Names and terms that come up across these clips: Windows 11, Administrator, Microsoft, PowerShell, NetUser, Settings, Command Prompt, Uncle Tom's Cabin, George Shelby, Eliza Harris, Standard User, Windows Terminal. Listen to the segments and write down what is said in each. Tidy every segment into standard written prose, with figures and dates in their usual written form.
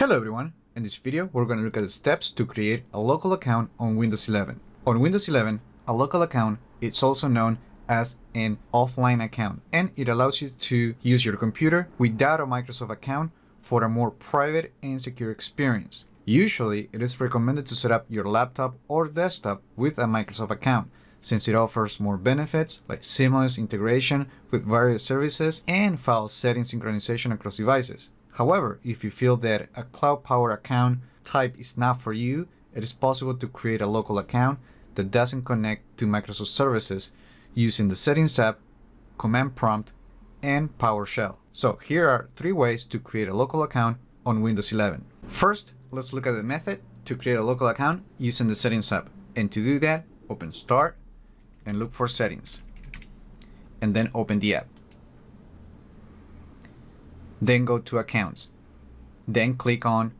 Hello everyone, in this video we're going to look at the steps to create a local account on Windows 11. On Windows 11, a local account is also known as an offline account, and it allows you to use your computer without a Microsoft account for a more private and secure experience. Usually, it is recommended to set up your laptop or desktop with a Microsoft account, since it offers more benefits like seamless integration with various services and file setting synchronization across devices. However, if you feel that a cloud-powered account type is not for you, it is possible to create a local account that doesn't connect to Microsoft services using the Settings app, Command Prompt, and PowerShell. So here are 3 ways to create a local account on Windows 11. First, let's look at the method to create a local account using the Settings app. And to do that, open Start and look for Settings, and then open the app. Then go to Accounts, then click on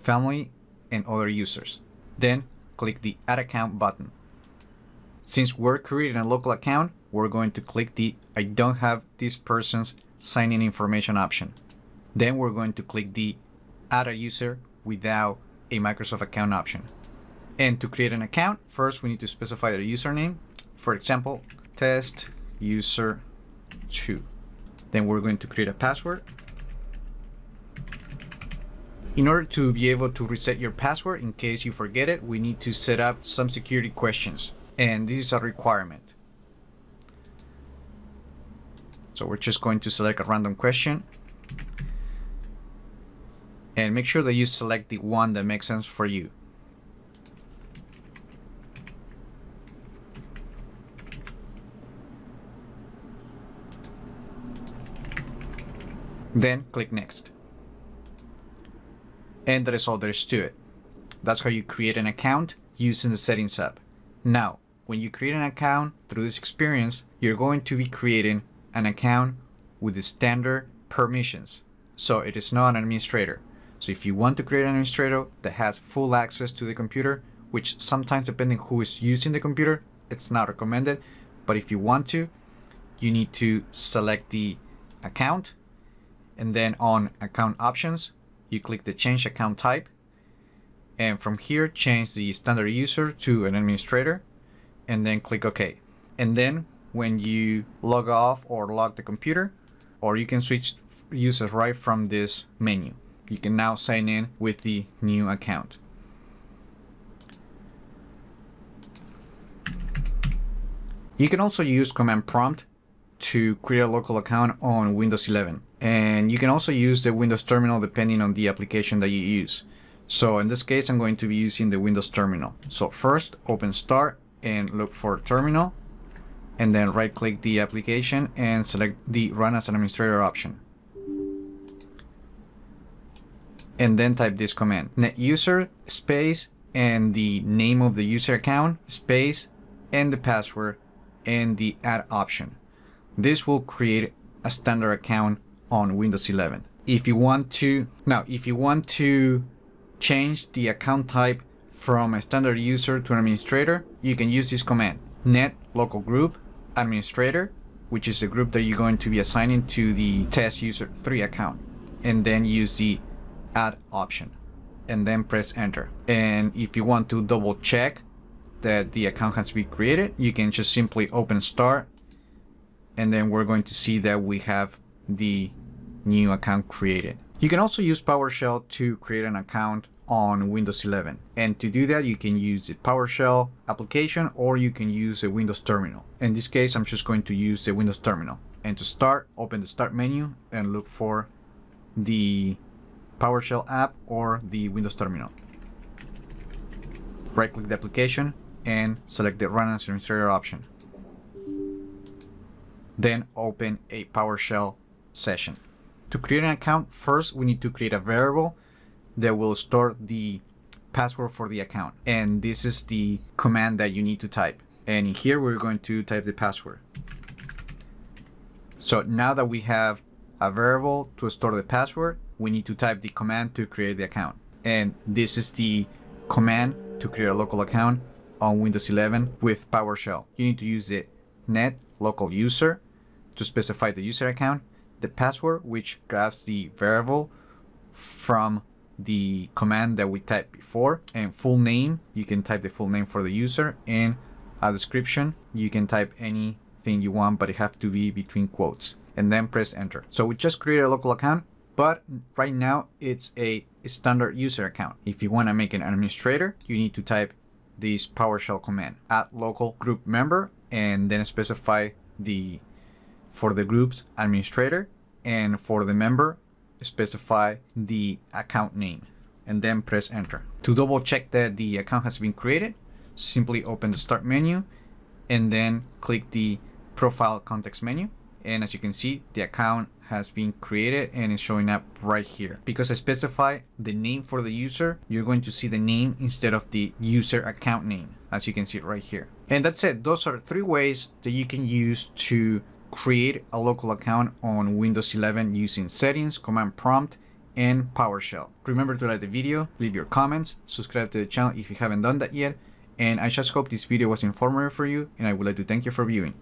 Family and Other Users, then click the Add Account button. Since we're creating a local account, we're going to click the I don't have this person's sign-in information option. Then we're going to click the Add a User without a Microsoft account option. And to create an account, first we need to specify a username. For example, testuser2. Then we're going to create a password. In order to be able to reset your password in case you forget it, we need to set up some security questions, and this is a requirement. So we're just going to select a random question and make sure that you select the one that makes sense for you. Then click Next. And that is all there is to it. That's how you create an account using the Settings app. Now, when you create an account through this experience, you're going to be creating an account with the standard permissions. So it is not an administrator. So if you want to create an administrator that has full access to the computer, which sometimes depending who is using the computer, it's not recommended. But if you want to, you need to select the account, and then on Account Options, you click the Change Account Type, and from here change the Standard User to an Administrator, and then click OK. And then when you log off or lock the computer, or you can switch users right from this menu, you can now sign in with the new account. You can also use Command Prompt to create a local account on Windows 11. And you can also use the Windows Terminal depending on the application that you use. So in this case, I'm going to be using the Windows Terminal. So first, open Start and look for Terminal, and then right-click the application and select the Run as an Administrator option. And then type this command, NetUser space and the name of the user account space and the password and the Add option. This will create a standard account on Windows 11. If you want to change the account type from a standard user to an administrator, you can use this command, net local group administrator, which is the group that you're going to be assigning to the testuser3 account, and then use the Add option, and then press Enter. And if you want to double check that the account has been created, you can just simply open Start, and then we're going to see that we have the new account created. You can also use PowerShell to create an account on Windows 11. And to do that, you can use the PowerShell application, or you can use the Windows Terminal. In this case, I'm just going to use the Windows Terminal. And to start, open the Start menu and look for the PowerShell app or the Windows Terminal. Right-click the application and select the Run as Administrator option. Then open a PowerShell session. To create an account, first we need to create a variable that will store the password for the account, and this is the command that you need to type, and in here we're going to type the password. So now that we have a variable to store the password, we need to type the command to create the account, and this is the command to create a local account on Windows 11 with PowerShell. You need to use the net local user to specify the user account, the password, which grabs the variable from the command that we typed before, and full name, you can type the full name for the user, and a description, you can type anything you want, but it have to be between quotes, and then press enter. So we just created a local account, but right now it's a standard user account. If you want to make an administrator, you need to type this PowerShell command, add local group member, and then specify the, for the groups, administrator, and for the member, specify the account name, and then press enter. To double check that the account has been created, simply open the start menu and then click the profile context menu. And as you can see, the account has been created and is showing up right here. Because I specify the name for the user, you're going to see the name instead of the user account name, as you can see right here. And that's it. Those are three ways that you can use to create a local account on Windows 11 using Settings, Command Prompt, and PowerShell. Remember to like the video, leave your comments, subscribe to the channel if you haven't done that yet, and I just hope this video was informative for you, and I would like to thank you for viewing.